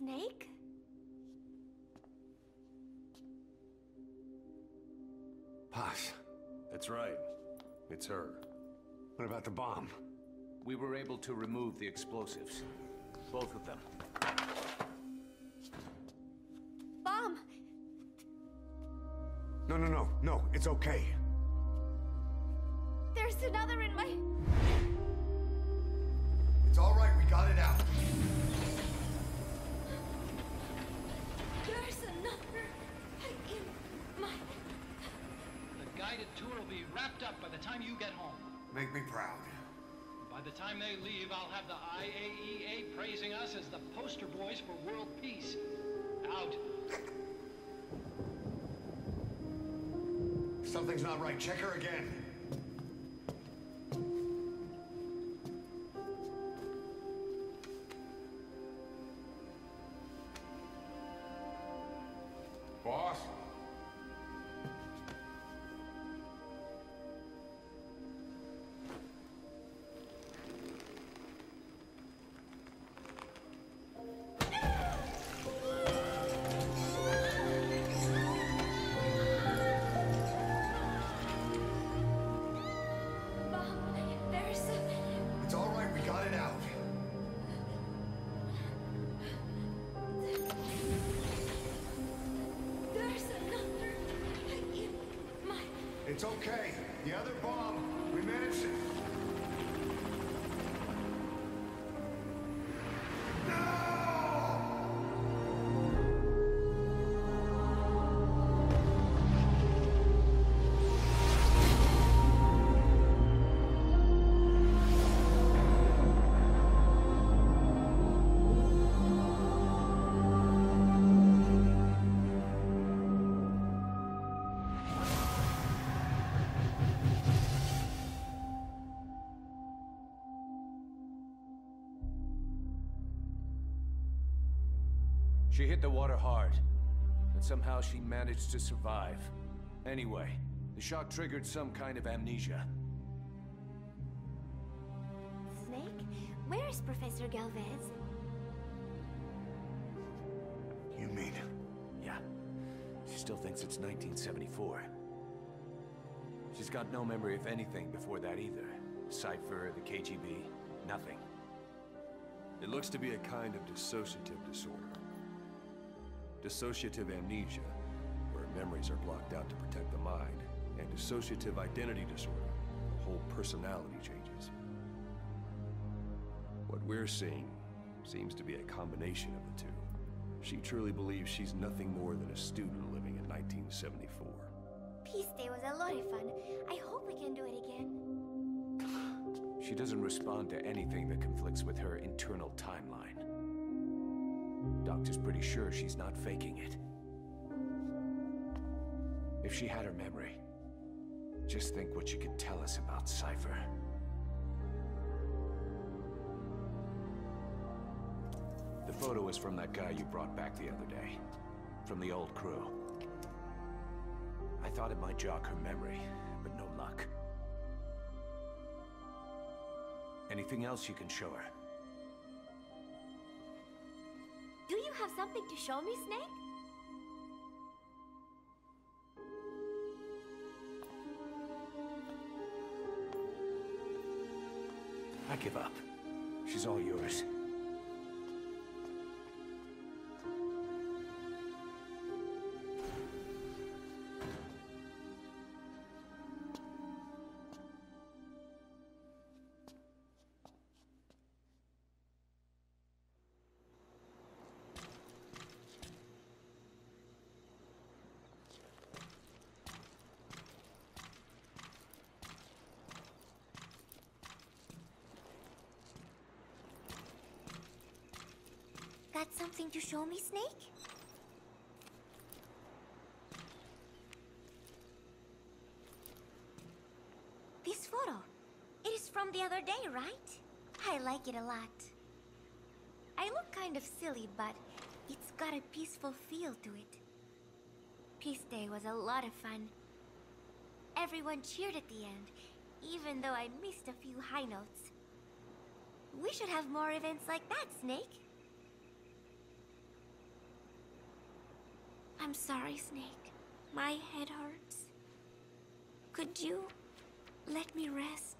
snake? Paz. That's right. It's her. What about the bomb? We were able to remove the explosives. Both of them. Bomb! No, it's okay. There's another in my... It's all right, we got it out. There's another in my... The guided tour will be wrapped up by the time you get home. Make me proud. By the time they leave, I'll have the IAEA praising us as the poster boys for world peace. Out. Something's not right. Check her again. Boss? It's okay. The other bomb, we managed it. She hit the water hard, but somehow she managed to survive. Anyway, the shock triggered some kind of amnesia. Snake? Where is Professor Galvez? You mean? Yeah. She still thinks it's 1974. She's got no memory of anything before that either. Cipher, the KGB, nothing. It looks to be a kind of dissociative disorder. Dissociative amnesia, where memories are blocked out to protect the mind, and dissociative identity disorder, the whole personality changes. What we're seeing seems to be a combination of the two. She truly believes she's nothing more than a student living in 1974. Peace Day was a lot of fun. I hope we can do it again. She doesn't respond to anything that conflicts with her internal timeline. Doctor's pretty sure she's not faking it. If she had her memory, just think what she could tell us about Cipher. The photo is from that guy you brought back the other day, from the old crew. I thought it might jog her memory, but no luck. Anything else you can show her? Do you have something to show me, Snake? I give up. She's all yours. Got something to show me, Snake? This photo. It is from the other day, right? I like it a lot. I look kind of silly, but it's got a peaceful feel to it. Peace Day was a lot of fun. Everyone cheered at the end, even though I missed a few high notes. We should have more events like that, Snake. I'm sorry, Snake. My head hurts. Could you let me rest?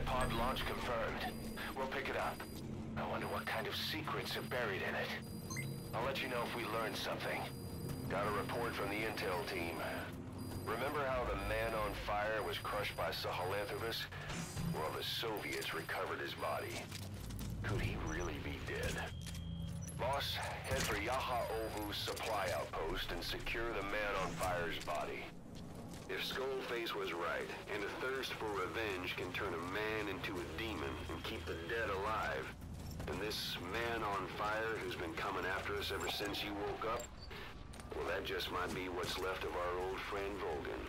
pod launch confirmed. We'll pick it up. I wonder what kind of secrets are buried in it. I'll let you know if we learn something. Got a report from the intel team. Remember how the man on fire was crushed by Sahelanthropus? Well, the Soviets recovered his body. Could he really be dead? Boss, head for Yaha-Ovu's supply outpost and secure the man on fire's body. If Skullface was right, and a thirst for revenge can turn a man into a demon and keep the dead alive, then this man on fire who's been coming after us ever since you woke up, well, that just might be what's left of our old friend Volgin.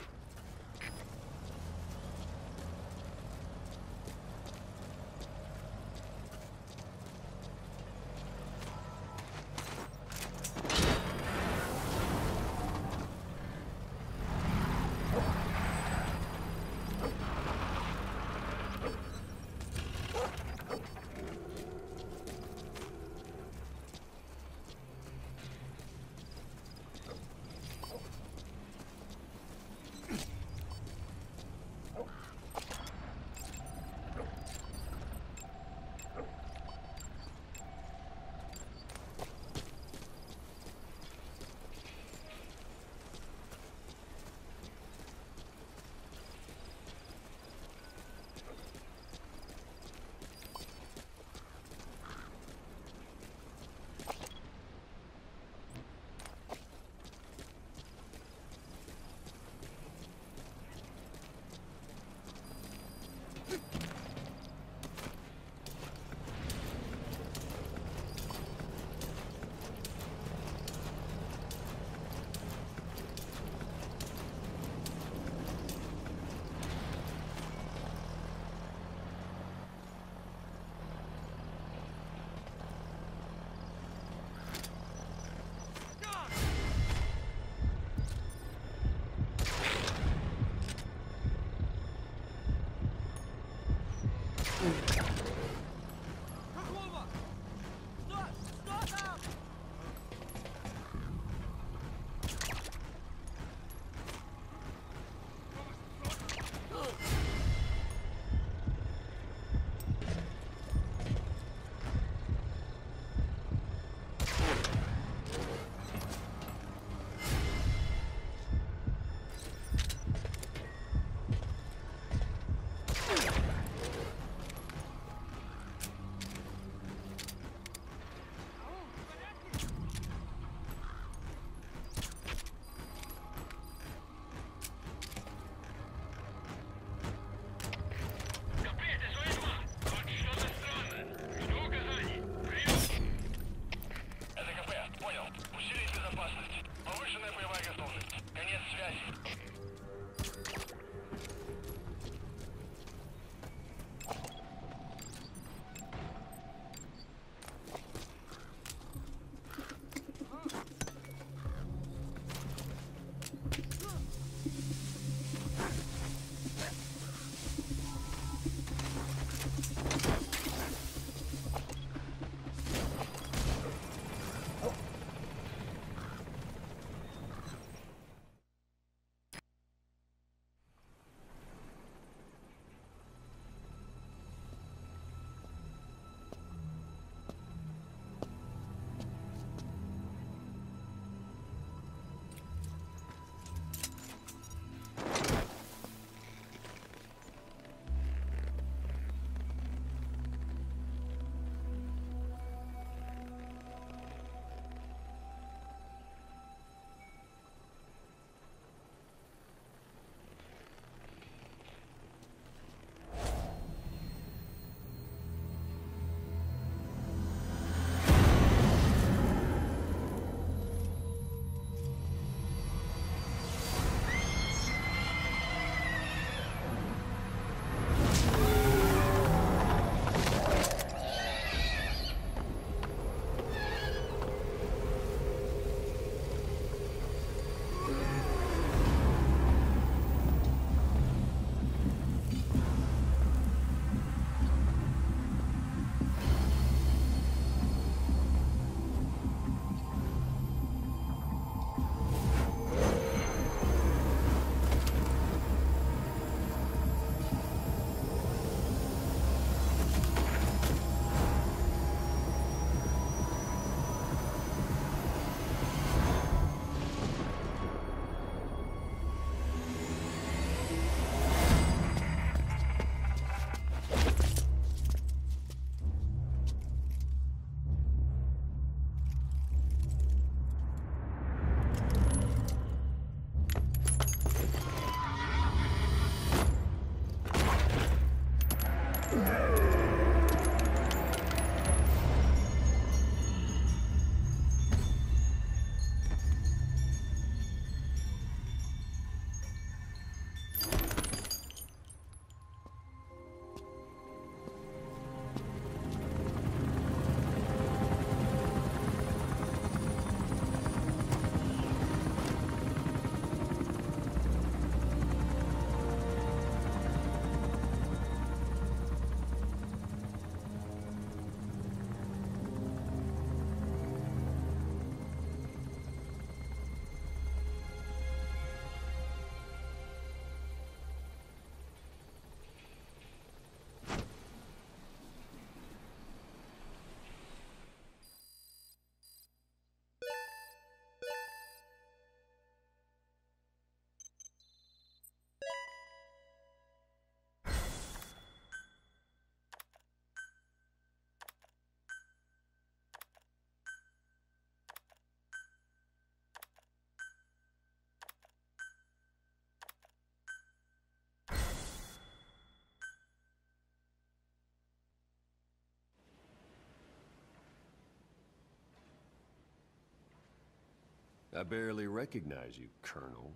I barely recognize you, Colonel.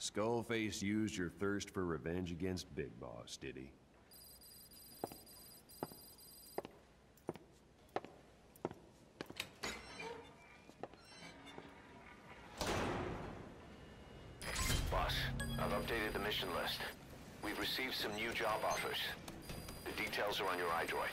Skullface used your thirst for revenge against Big Boss, did he? Boss, I've updated the mission list. We've received some new job offers. The details are on your iDroid.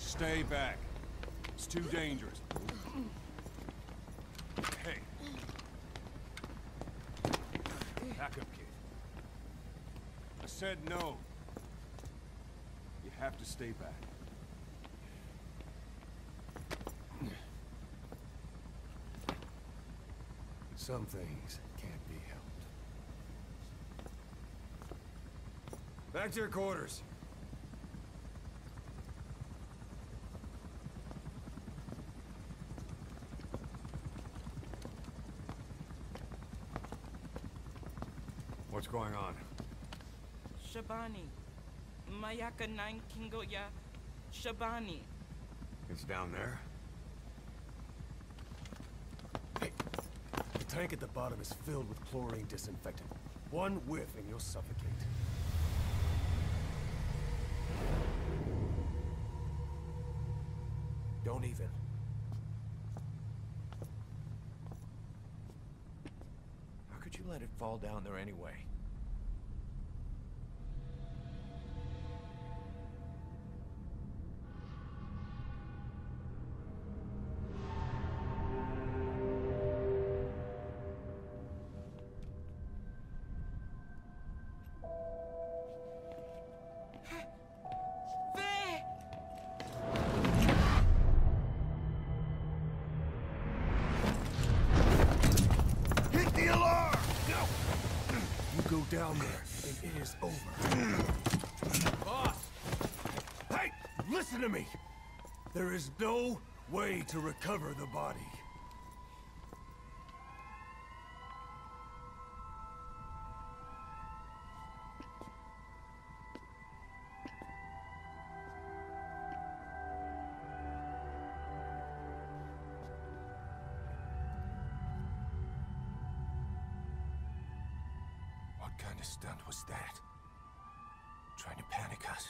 Stay back. It's too dangerous. Hey. Back up, kid. I said no. You have to stay back. Some things can't be helped. Back to your quarters. What's going on? Shabani. Mayaka 9 Kingoya. Shabani. It's down there? Hey! The tank at the bottom is filled with chlorine disinfectant. One whiff and you'll suffocate. Don't even. How could you let it fall down there anyway? Down there, it is over. Boss! Hey! Listen to me! There is no way to recover the body. What kind of stunt was that? Trying to panic us.